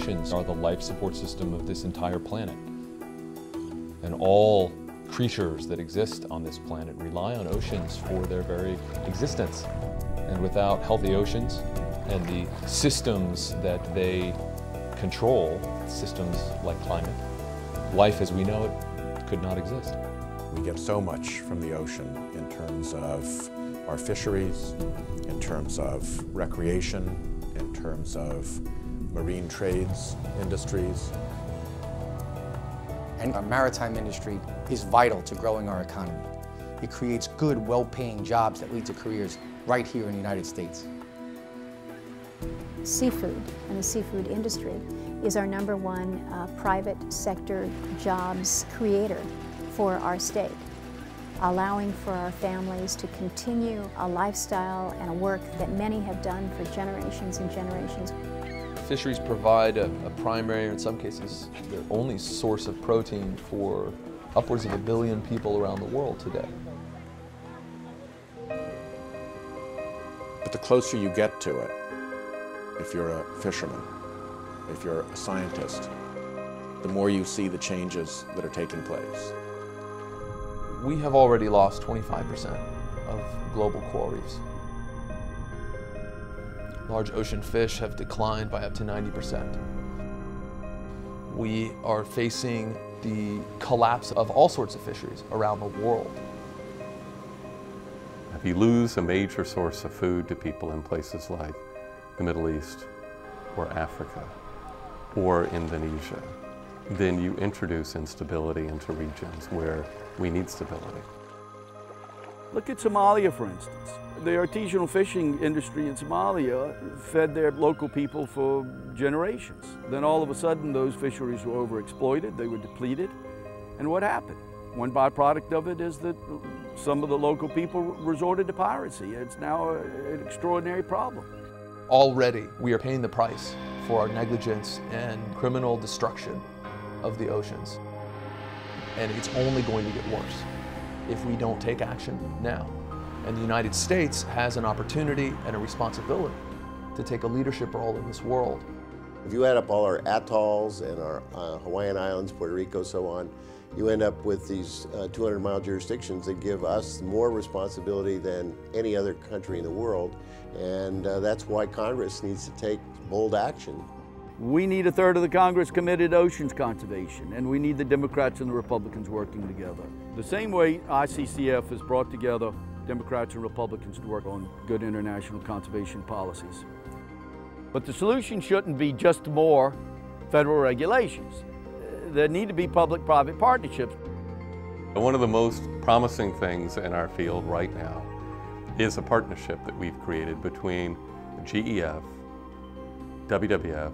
oceans are the life support system of this entire planet. And all creatures that exist on this planet rely on oceans for their very existence. And without healthy oceans and the systems that they control, systems like climate, life as we know it could not exist. We get so much from the ocean in terms of our fisheries, in terms of recreation, in terms of marine trades, industries. And our maritime industry is vital to growing our economy. It creates good, well-paying jobs that lead to careers right here in the United States. Seafood and the seafood industry is our number one private sector jobs creator for our state, allowing for our families to continue a lifestyle and a work that many have done for generations and generations. Fisheries provide a primary, or in some cases, their only source of protein for upwards of 1 billion people around the world today. But the closer you get to it, if you're a fisherman, if you're a scientist, the more you see the changes that are taking place. We have already lost 25% of global coral reefs. Large ocean fish have declined by up to 90%. We are facing the collapse of all sorts of fisheries around the world. If you lose a major source of food to people in places like the Middle East or Africa or Indonesia, then you introduce instability into regions where we need stability. Look at Somalia, for instance. The artisanal fishing industry in Somalia fed their local people for generations. Then all of a sudden, those fisheries were overexploited, they were depleted. And what happened? One byproduct of it is that some of the local people resorted to piracy. It's now an extraordinary problem. Already, we are paying the price for our negligence and criminal destruction of the oceans. And it's only going to get worse if we don't take action now. And the United States has an opportunity and a responsibility to take a leadership role in this world. If you add up all our atolls and our Hawaiian Islands, Puerto Rico, so on, you end up with these 200-mile jurisdictions that give us more responsibility than any other country in the world. And that's why Congress needs to take bold action. We need 1/3 of the Congress committed to oceans conservation, and we need the Democrats and the Republicans working together. The same way ICCF has brought together Democrats and Republicans to work on good international conservation policies. But the solution shouldn't be just more federal regulations. There need to be public-private partnerships. One of the most promising things in our field right now is a partnership that we've created between GEF, WWF,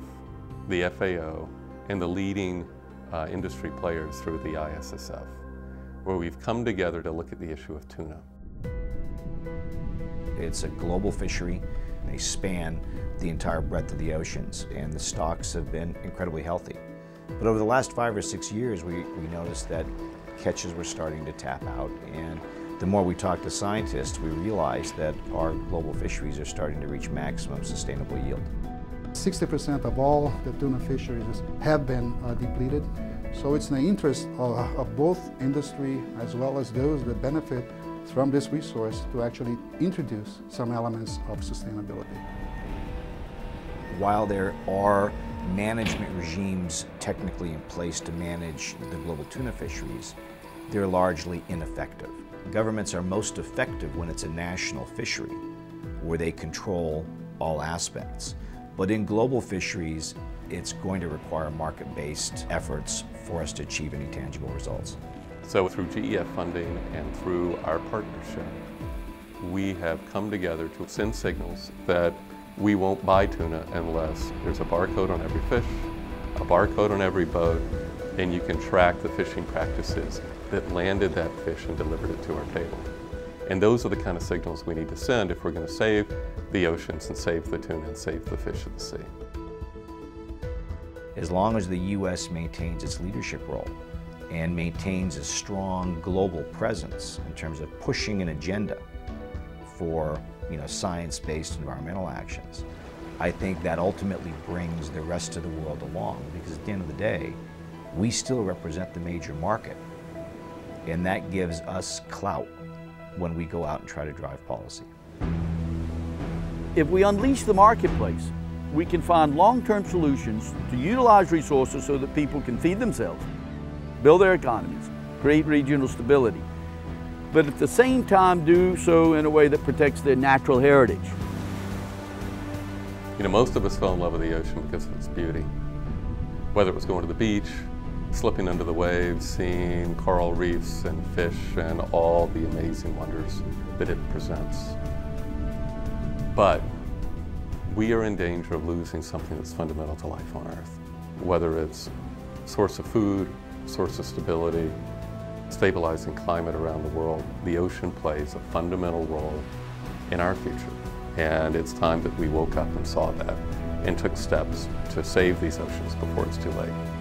the FAO, and the leading industry players through the ISSF, where we've come together to look at the issue of tuna. It's a global fishery. They span the entire breadth of the oceans, and the stocks have been incredibly healthy. But over the last 5 or 6 years, we noticed that catches were starting to tap out, and the more we talked to scientists, we realized that our global fisheries are starting to reach maximum sustainable yield. 60% of all the tuna fisheries have been depleted, so it's in the interest of both industry as well as those that benefit from this resource to actually introduce some elements of sustainability. While there are management regimes technically in place to manage the global tuna fisheries, they're largely ineffective. Governments are most effective when it's a national fishery, where they control all aspects. But in global fisheries, it's going to require market-based efforts for us to achieve any tangible results. So through GEF funding and through our partnership, we have come together to send signals that we won't buy tuna unless there's a barcode on every fish, a barcode on every boat, and you can track the fishing practices that landed that fish and delivered it to our table. And those are the kind of signals we need to send if we're going to save the oceans and save the tuna and save the fish of the sea. As long as the U.S. maintains its leadership role and maintains a strong global presence in terms of pushing an agenda for science-based environmental actions, I think that ultimately brings the rest of the world along, because at the end of the day, we still represent the major market, and that gives us clout when we go out and try to drive policy. If we unleash the marketplace, we can find long-term solutions to utilize resources so that people can feed themselves, build their economies, create regional stability, but at the same time do so in a way that protects their natural heritage. You know, most of us fell in love with the ocean because of its beauty. Whether it was going to the beach, slipping under the waves, seeing coral reefs and fish and all the amazing wonders that it presents. But we are in danger of losing something that's fundamental to life on Earth, whether it's source of food, source of stability, stabilizing climate around the world. The ocean plays a fundamental role in our future. And it's time that we woke up and saw that and took steps to save these oceans before it's too late.